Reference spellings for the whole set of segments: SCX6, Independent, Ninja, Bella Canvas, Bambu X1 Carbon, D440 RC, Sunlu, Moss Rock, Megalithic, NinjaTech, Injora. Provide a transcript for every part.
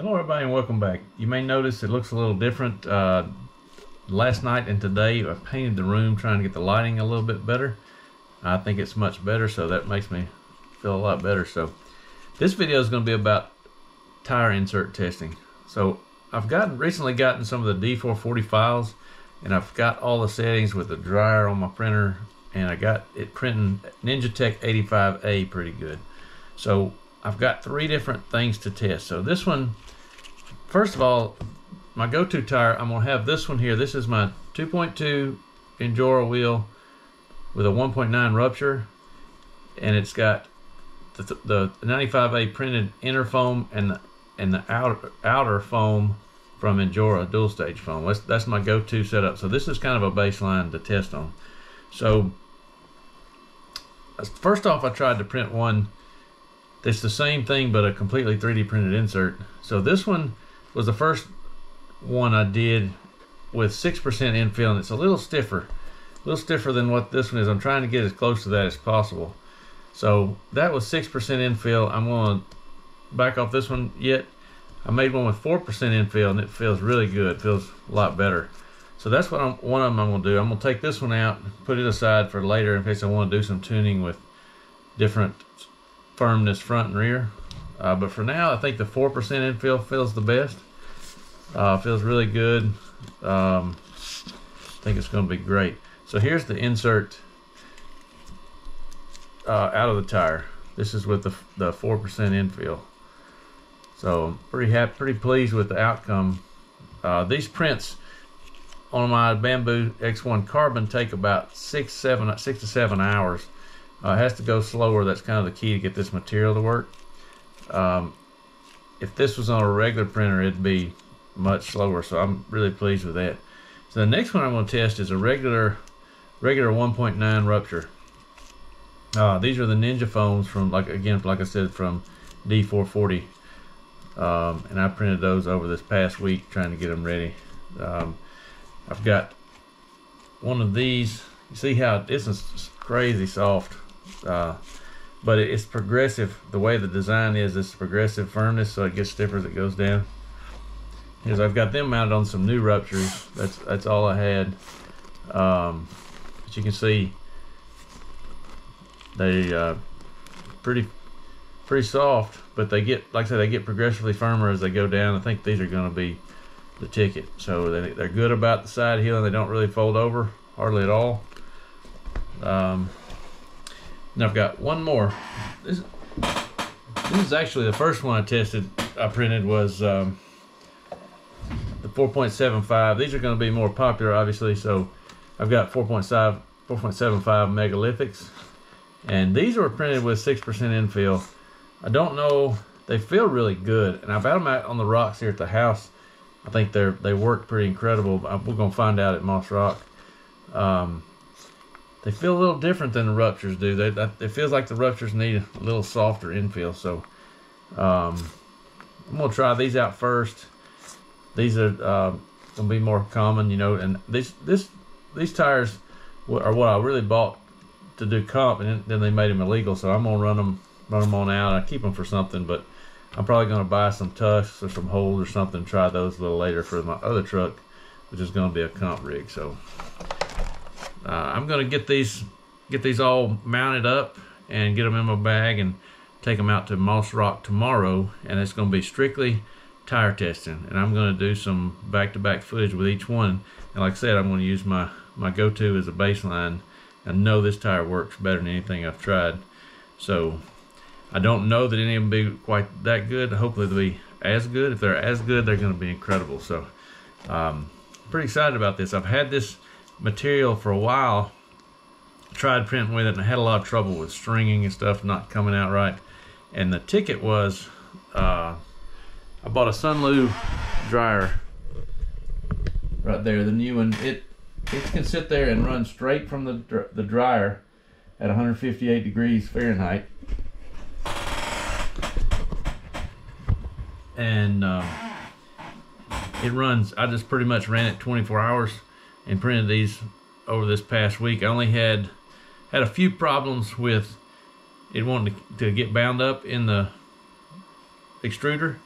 Hello everybody and welcome back. You may notice it looks a little different. Last night and today I painted the room trying to get the lighting a little bit better. I think it's much better, so that makes me feel a lot better. So this video is going to be about tire insert testing. So I've recently gotten some of the D440 files, and I've got all the settings with the dryer on my printer, and I got it printing NinjaTech 85A pretty good. So I've got three different things to test. So this one, first of all, my go-to tire, I'm gonna have this one here. This is my 2.2 Injora wheel with a 1.9 rupture, and it's got the 95A printed inner foam and the outer foam from Injora, dual stage foam. That's my go-to setup. So this is kind of a baseline to test on. So first off, I tried to print one. It's the same thing, but a completely 3D printed insert. So this one was the first one I did with 6% infill, and it's a little stiffer than what this one is. I'm trying to get as close to that as possible. So that was 6% infill. I'm gonna back off this one yet. I made one with 4% infill, and it feels really good. It feels a lot better. So that's what one of them I'm gonna do. I'm gonna take this one out, put it aside for later in case I wanna do some tuning with different firmness front and rear, but for now I think the 4% infill feels the best. Feels really good. I think it's going to be great. So here's the insert out of the tire. This is with the 4% infill. So I'm pretty pleased with the outcome. These prints on my Bambu X1 Carbon take about six to seven hours. It has to go slower. That's kind of the key to get this material to work. If this was on a regular printer, it'd be much slower, so I'm really pleased with that. So the next one I'm going to test is a regular 1.9 rupture. These are the Ninja foams from, like I said, from D440, and I printed those over this past week trying to get them ready. I've got one of these. You see how this is crazy soft. But it's progressive. The way the design is, it's progressive firmness, so it gets stiffer as it goes down. Here's, I've got them mounted on some new ruptures. That's all I had. But you can see they pretty soft, but they get, like I said, they get progressively firmer as they go down. I think these are going to be the ticket. So they're good about the side heel, and they don't really fold over hardly at all. And I've got one more. This is actually the first one I tested. I printed was the 4.75. These are going to be more popular, obviously. So I've got 4.75 megalithics, and these were printed with 6% infill. I don't know. They feel really good, and I've had them out on the rocks here at the house. I think they work pretty incredible. We're going to find out at Moss Rock. They feel a little different than the ruptures do. It feels like the ruptures need a little softer infill. So I'm gonna try these out first. These are gonna be more common, you know. And these tires are what I really bought to do comp, and then they made them illegal. So I'm gonna run them on out. I keep them for something, but I'm probably gonna buy some tusks or some holes or something. Try those a little later for my other truck, which is gonna be a comp rig. So. I'm gonna get these all mounted up and get them in my bag and take them out to Moss Rock tomorrow, and it's gonna be strictly tire testing, and I'm gonna do some back-to-back footage with each one. And like I said, I'm gonna use my go-to as a baseline. I know this tire works better than anything I've tried, so I don't know that any of them will be quite that good. Hopefully they'll be as good. If they're as good, they're gonna be incredible. So pretty excited about this. I've had this material for a while, tried printing with it, and I had a lot of trouble with stringing and stuff not coming out right. And the ticket was I bought a Sunlu dryer right there, the new one. It can sit there and run straight from the dryer at 158 degrees Fahrenheit, and it runs. I just pretty much ran it 24 hours and printed these over this past week. I only had a few problems with it wanting to get bound up in the extruder,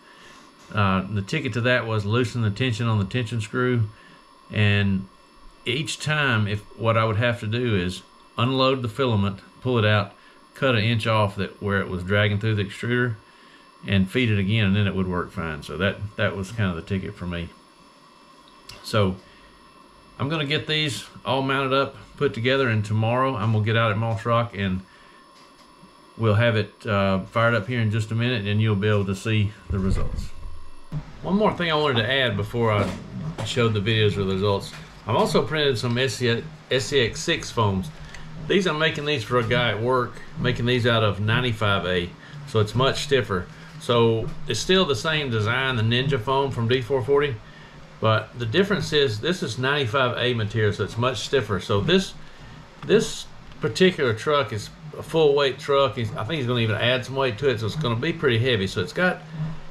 The ticket to that was loosen the tension on the tension screw, and each time, if what I would have to do is unload the filament, pull it out, cut an inch off that where it was dragging through the extruder, and feed it again, and then it would work fine. So that was kind of the ticket for me. So I'm gonna get these all mounted up, put together, and tomorrow I'm gonna get out at Moss Rock and we'll have it fired up here in just a minute, and you'll be able to see the results. One more thing I wanted to add before I showed the videos of the results. I've also printed some SCX6 foams. These, I'm making these for a guy at work, making these out of 95A, so it's much stiffer. So it's still the same design, the Ninja foam from D440, but the difference is this is 95A material, so it's much stiffer. So this particular truck is a full weight truck. I think he's going to even add some weight to it, so it's going to be pretty heavy. So it's got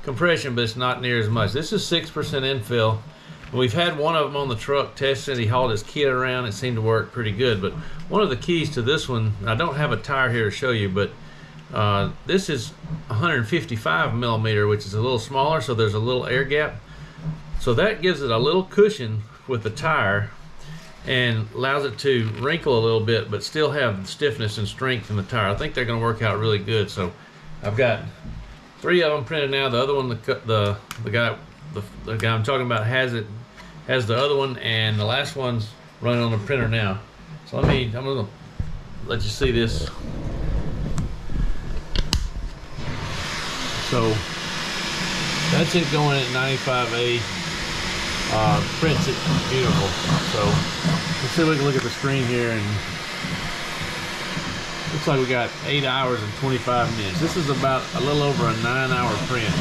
compression, but it's not near as much. This is 6% infill. We've had one of them on the truck tested. He hauled his kit around. It seemed to work pretty good. But one of the keys to this one, I don't have a tire here to show you, but this is 155 millimeter, which is a little smaller, so there's a little air gap. So that gives it a little cushion with the tire and allows it to wrinkle a little bit, but still have the stiffness and strength in the tire. I think they're going to work out really good. So I've got three of them printed now. The other one, the guy I'm talking about has the other one, and the last one's running on the printer now. So I'm going to let you see this. So that's it going at 95A. Prints it beautiful. So let's see if we can look at the screen here, and looks like we got 8 hours and 25 minutes. This is about a little over a 9-hour print.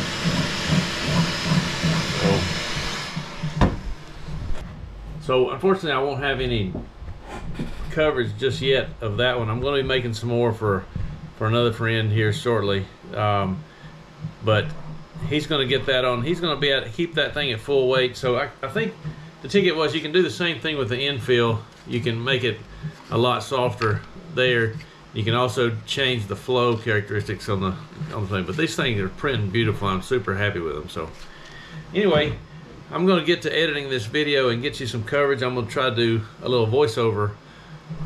So unfortunately, I won't have any coverage just yet of that one. I'm going to be making some more for another friend here shortly, but he's going to get that on. He's going to be able to keep that thing at full weight. So I think the ticket was you can do the same thing with the infill. You can make it a lot softer there. You can also change the flow characteristics on the thing. But these things are printing beautiful. I'm super happy with them. So anyway, I'm going to get to editing this video and get you some coverage. I'm going to try to do a little voiceover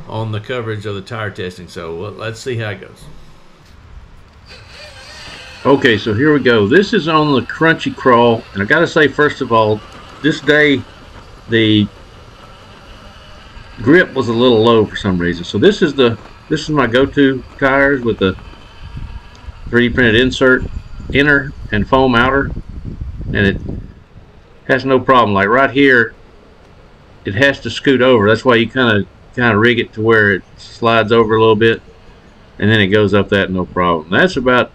on the coverage of the tire testing. So let's see how it goes. Okay, so here we go. This is on the Crunchy Crawl, and I gotta say, first of all, this day the grip was a little low for some reason. So this is my go-to tires with the 3D printed insert inner and foam outer, and it has no problem. Like right here, it has to scoot over. That's why you kind of rig it to where it slides over a little bit, and then it goes up that no problem. That's about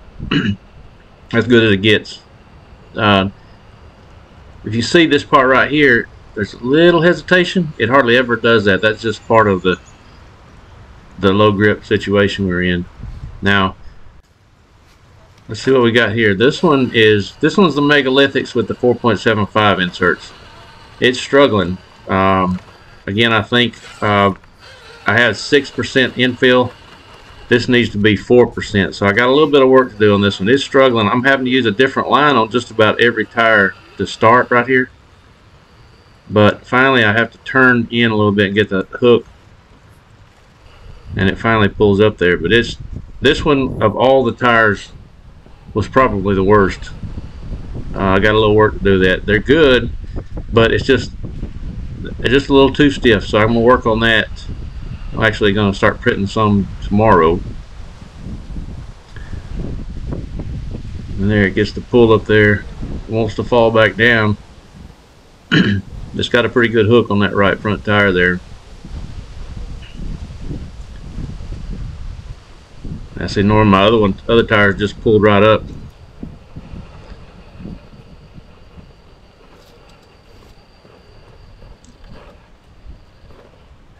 as good as it gets. If you see this part right here, there's a little hesitation. It hardly ever does that. That's just part of the low grip situation we're in. Now let's see what we got here. This one's the Megalithics with the 4.75 inserts. It's struggling. Again, I think I have 6% infill. This needs to be 4%, so I got a little bit of work to do on this one. It's struggling. I'm having to use a different line on just about every tire to start right here. But finally, I have to turn in a little bit and get the hook, and it finally pulls up there. But it's, this one of all the tires was probably the worst. I got a little work to do that. They're good, but it's just a little too stiff, so I'm gonna work on that. I'm actually going to start printing some tomorrow. And there it gets the pull up there. It wants to fall back down. It's got a pretty good hook on that right front tire there. That's enormous. My other tires just pulled right up.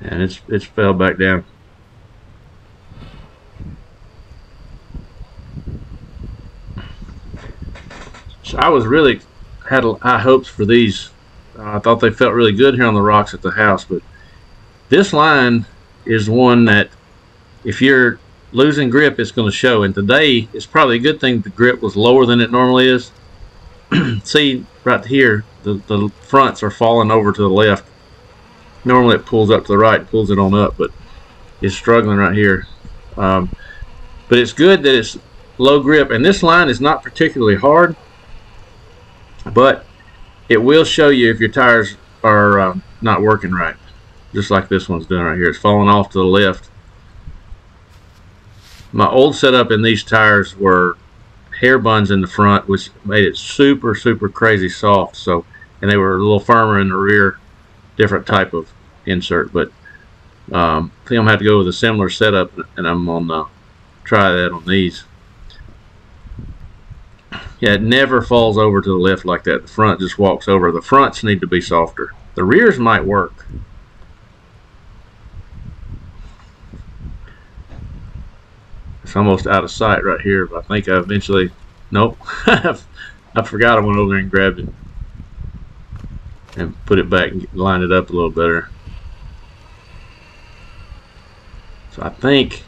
And it's fell back down. So I was really had high hopes for these. I thought they felt really good here on the rocks at the house, but this line is one that if you're losing grip, it's going to show. And today it's probably a good thing the grip was lower than it normally is, see right here, the fronts are falling over to the left. Normally it pulls up to the right, pulls it on up, but it's struggling right here. But it's good that it's low grip, and this line is not particularly hard, but it will show you if your tires are not working right, just like this one's doing right here. It's falling off to the left. My old setup in these tires were hair buns in the front, which made it super, super crazy soft. So, and they were a little firmer in the rear, different type of insert. But I think I'm gonna have to go with a similar setup, and I'm gonna try that on these. Yeah, it never falls over to the left like that. The front just walks over. The fronts need to be softer. The rears might work. It's almost out of sight right here, but I think I eventually, nope, I forgot I went over there and grabbed it and put it back and lined it up a little better. So I think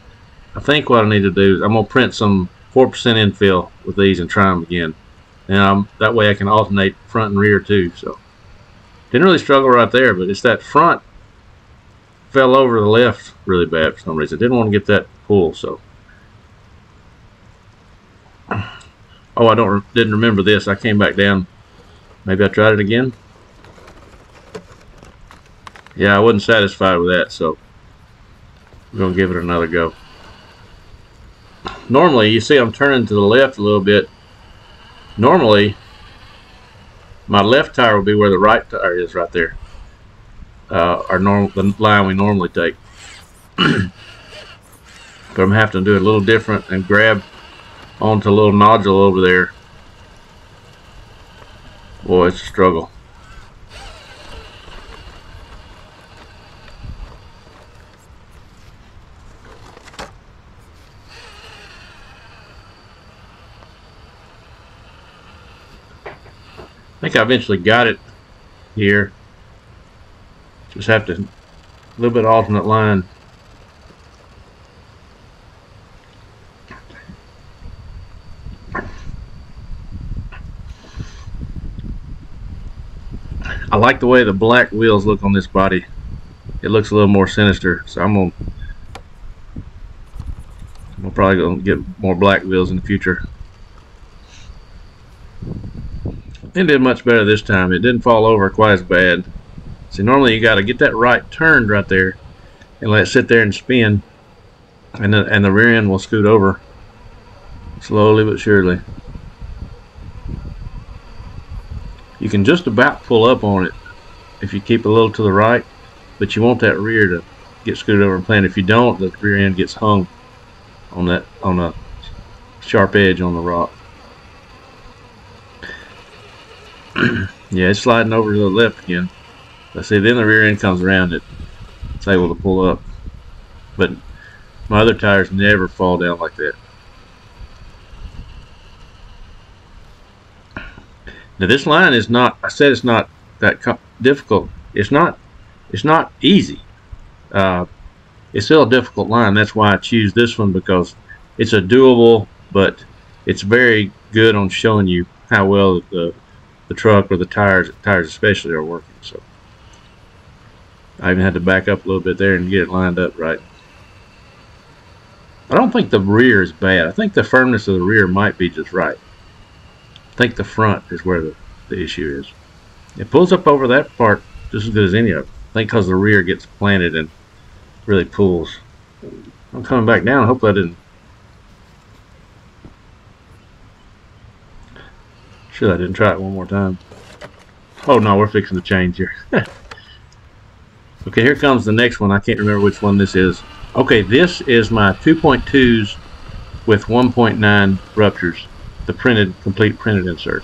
what I need to do is I'm gonna print some 4% infill with these and try them again, and that way I can alternate front and rear too. So didn't really struggle right there, but it's that front fell over the left really bad for some reason. Didn't want to get that pull, so. Oh, I didn't remember this. I came back down. Maybe I tried it again. Yeah, I wasn't satisfied with that, so I'm gonna give it another go. Normally, you see I'm turning to the left a little bit. Normally, my left tire will be where the right tire is, right there. The line we normally take. But I'm having to do it a little different and grab onto a little nodule over there. Boy, it's a struggle. I think I eventually got it here. Just have to a little bit alternate line. I like the way the black wheels look on this body. It looks a little more sinister, so I'm probably gonna get more black wheels in the future. It did much better this time. It didn't fall over quite as bad. See, normally you got to get that right turned right there and let it sit there and spin, and the rear end will scoot over slowly but surely. You can just about pull up on it if you keep a little to the right, but you want that rear to get scooted over and planted. If you don't, the rear end gets hung on that, on a sharp edge on the rock. Yeah, it's sliding over to the left again. Let's see, then the rear end comes around it. It's able to pull up. But my other tires never fall down like that. Now this line is not, I said it's not that difficult. It's not easy. It's still a difficult line. That's why I choose this one, because it's a doable, but it's very good on showing you how well the truck or the tires especially are working. So I even had to back up a little bit there and get it lined up right. I don't think the rear is bad. I think the firmness of the rear might be just right. I think the front is where the issue is. It pulls up over that part just as good as any of them. I think because the rear gets planted and really pulls. I'm coming back down. I hope I didn't. Sure, I didn't try it one more time. Oh no, we're fixing the change here. Okay, here comes the next one. I can't remember which one this is. Okay, this is my 2.2s with 1.9 ruptures. The complete printed insert.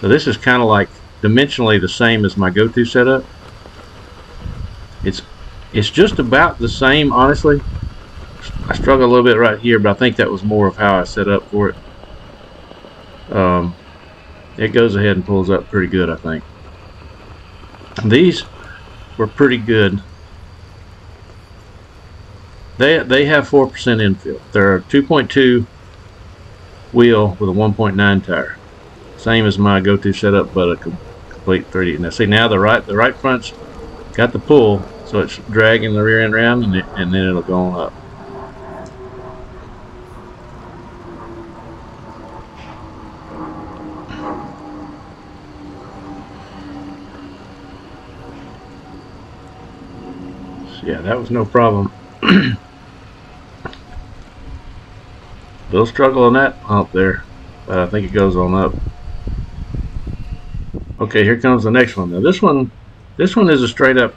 So this is kind of like dimensionally the same as my go-to setup. It's just about the same, honestly. I struggle a little bit right here, but I think that was more of how I set up for it. It goes ahead and pulls up pretty good, I think. These were pretty good. They have 4% infill. There are 2.2 wheel with a 1.9 tire. same as my go-to setup, but a complete 3D. Now see, now the right front's got the pull, so it's dragging the rear end around, and then it'll go on up. So yeah, that was no problem. Little struggle on that hump there, but I think it goes on up. Okay, here comes the next one. Now this one is a straight up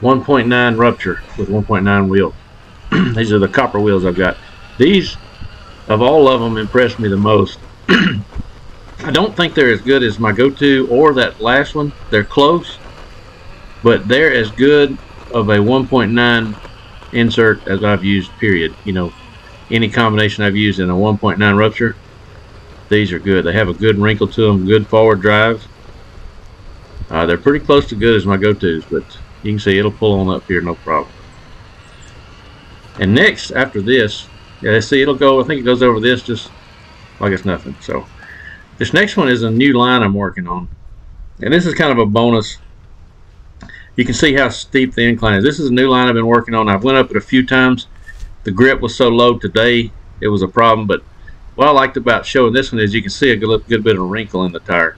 1.9 rupture with 1.9 wheel. These are the copper wheels I've got. These, of all of them, impressed me the most. I don't think they're as good as my go-to or that last one. They're close, but they're as good of a 1.9 insert as I've used, period. You know, any combination I've used in a 1.9 rupture, these are good. They have a good wrinkle to them, good forward drive. They're pretty close to good as my go-tos, but you can see it'll pull on up here, no problem. And next, after this, yeah, see, it'll go, I think it goes over this just like it's nothing. So this next one is a new line I'm working on, and this is kind of a bonus. You can see how steep the incline is. This is a new line I've been working on. I've went up it a few times. The grip was so low today, it was a problem, but what I liked about showing this one is you can see a good bit of wrinkle in the tire.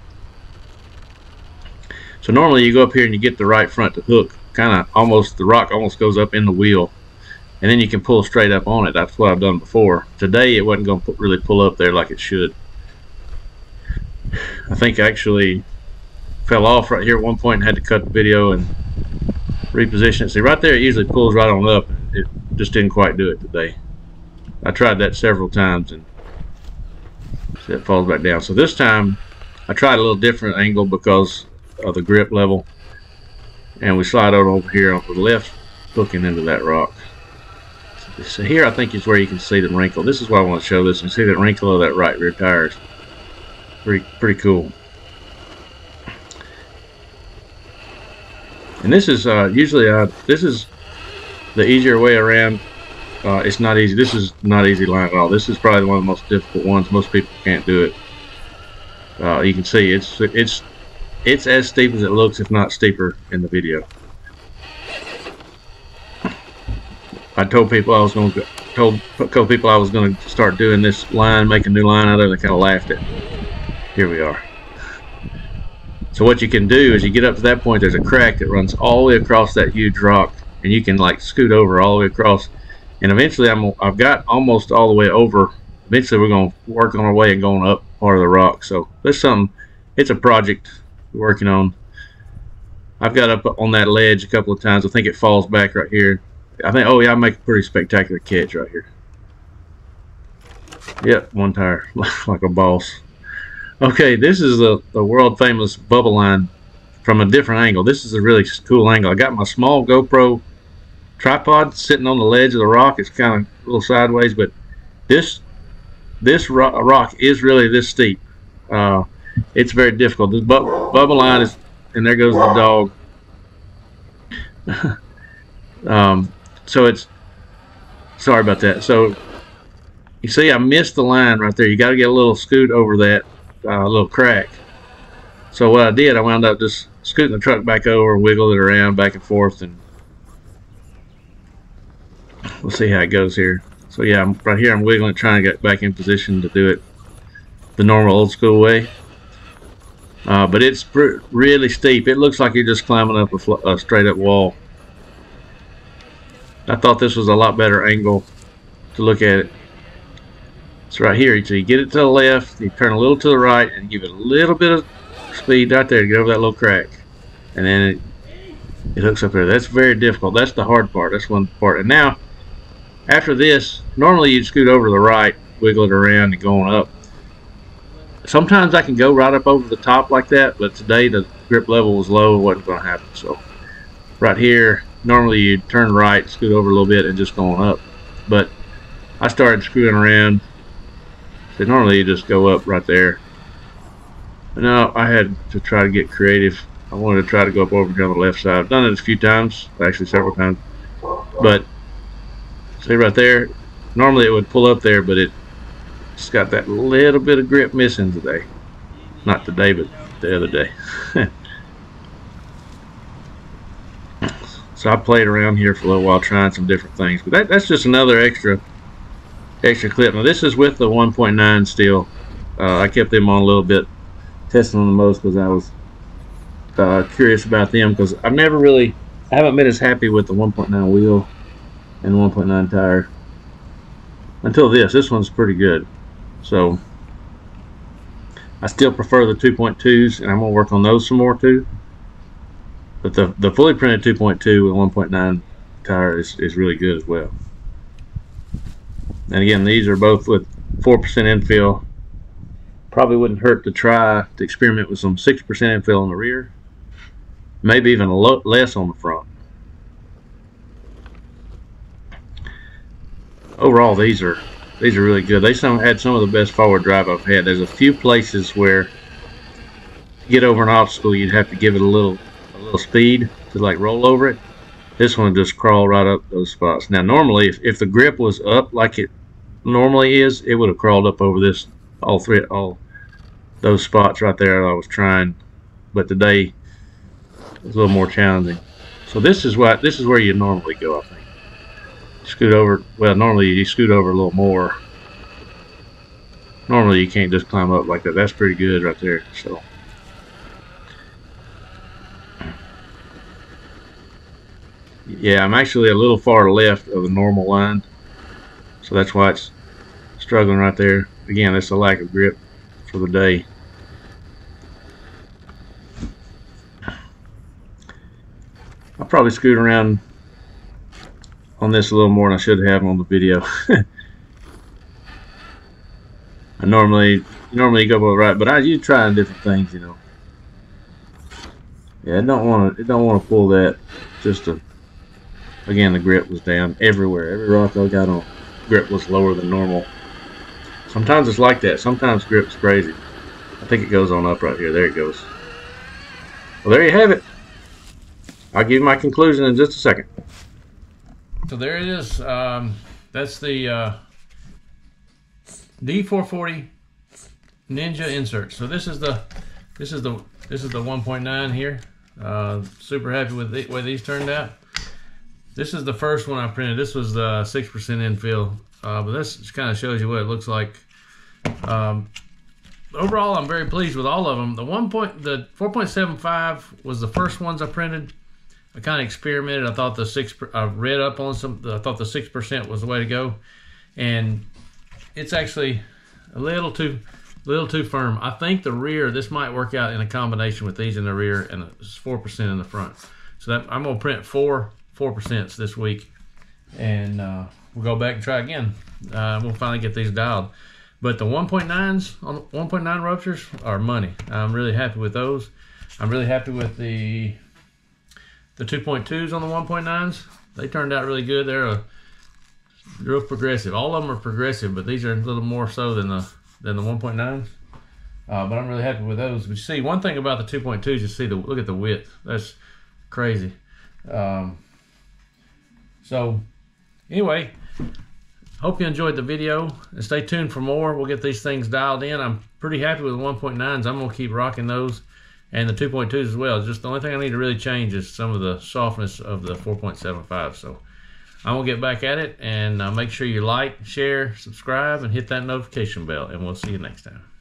So normally you go up here and you get the right front to hook, kind of almost, the rock almost goes up in the wheel, and then you can pull straight up on it. That's what I've done before. Today it wasn't going to really pull up there like it should. I think I actually fell off right here at one point and had to cut the video and reposition it. See, right there it usually pulls right on up. It just didn't quite do it today. I tried that several times and so it falls back down. So this time I tried a little different angle because of the grip level, and we slide on over here on the left, hooking into that rock. So here I think is where you can see the wrinkle. This is why I want to show this and see that wrinkle of that right rear tire. Pretty cool. And this is usually this is the easier way around. It's not easy. This is not easy line at all. This is probably one of the most difficult ones. Most people can't do it. You can see it's as steep as it looks, if not steeper in the video. I told people I was going to start doing this line, make a new line out of it. They kind of laughed at me. Here we are. So what you can do is you get up to that point, there's a crack that runs all the way across that huge rock, and you can like scoot over all the way across, and eventually I've got almost all the way over. Eventually we're going to work on our way and going up part of the rock. So there's something, it's a project we're working on. I've got up on that ledge a couple of times. I think it falls back right here. I think, oh yeah, I make a pretty spectacular catch right here. Yep, one tire like a boss. Okay, this is the world famous bubble line from a different angle. This is a really cool angle. I got my small GoPro tripod sitting on the ledge of the rock. It's kind of a little sideways, but this rock is really this steep. It's very difficult. This bubble line is, and there goes the dog. So it's, sorry about that. So you see, I missed the line right there. You got to get a little scoot over that. A little crack. So what I did, I wound up just scooting the truck back over, wiggled it around back and forth, and we'll see how it goes here. So yeah, right here I'm wiggling it, trying to get back in position to do it the normal old school way. But it's really steep. It looks like you're just climbing up a straight up wall. I thought this was a lot better angle to look at it. It's right here. So you get it to the left, you turn a little to the right, and give it a little bit of speed right there to get over that little crack, and then it hooks up there. That's very difficult. That's the hard part. That's one part. And now, after this, normally you'd scoot over to the right, wiggle it around, and go on up. Sometimes I can go right up over the top like that, but today the grip level was low. It wasn't going to happen. So right here, normally you'd turn right, scoot over a little bit, and just go on up. But I started screwing around. So normally you just go up right there. But no, I had to try to get creative. I wanted to try to go up over here on the left side. I've done it a few times, actually several times. But see right there, normally it would pull up there, but it's got that little bit of grip missing today. Not today, but the other day. So I played around here for a little while trying some different things. But that's just another extra clip. Now this is with the 1.9 still. I kept them on a little bit, testing them the most because I was curious about them, because I've never really, I haven't been as happy with the 1.9 wheel and 1.9 tire until this one's pretty good. So I still prefer the 2.2s, and I'm gonna work on those some more too. But the fully printed 2.2 and 1.9 tire is really good as well. And again, these are both with 4% infill. Probably wouldn't hurt to try to experiment with some 6% infill on the rear. Maybe even a lot less on the front. Overall, these are really good. They had some of the best forward drive I've had. There's a few places where to get over an obstacle, you'd have to give it a little speed to like roll over it. This one just crawled right up those spots. Now normally, if the grip was up like it normally is, it would have crawled up over this all those spots right there that I was trying. But today it was a little more challenging. So this is where you normally go, I think. Scoot over. Well, normally you scoot over a little more. Normally you can't just climb up like that. That's pretty good right there. So yeah, I'm actually a little far left of the normal line, so that's why it's struggling right there. Again, that's a lack of grip for the day. I'll probably scoot around on this a little more than I should have on the video. I normally go both right, but I you trying different things, you know. Yeah, I don't wanna pull that. Just to, again, the grip was down everywhere. Every rock I got on, grip was lower than normal. Sometimes it's like that. Sometimes grip's crazy. I think it goes on up right here. There it goes. Well, there you have it. I'll give you my conclusion in just a second. So there it is. That's the D440 Ninja insert. So this is the 1.9 here. Super happy with the way these turned out. This is the first one I printed. This was the 6% infill, but this just kind of shows you what it looks like. Overall, I'm very pleased with all of them. The 4.75 was the first ones I printed. I kind of experimented. I thought the I read up on some. I thought the 6% was the way to go, and it's actually a little too firm. I think the rear. This might work out in a combination with these in the rear and 4% in the front. So that, I'm gonna print four 4%s this week, and we'll go back and try again. We'll finally get these dialed. But the 1.9s on 1.9 ruptures are money. I'm really happy with those. I'm really happy with the 2.2s on the 1.9s. They turned out really good. They're real progressive. All of them are progressive, but these are a little more so than the 1.9s. But I'm really happy with those. But you see, one thing about the 2.2s, you see look at the width. That's crazy. So anyway, hope you enjoyed the video and stay tuned for more. We'll get these things dialed in. I'm pretty happy with the 1.9s. I'm gonna keep rocking those. And the 2.2s as well. Just the only thing I need to really change is some of the softness of the 4.75. So I'm gonna get back at it, and make sure you like, share, subscribe, and hit that notification bell. And we'll see you next time.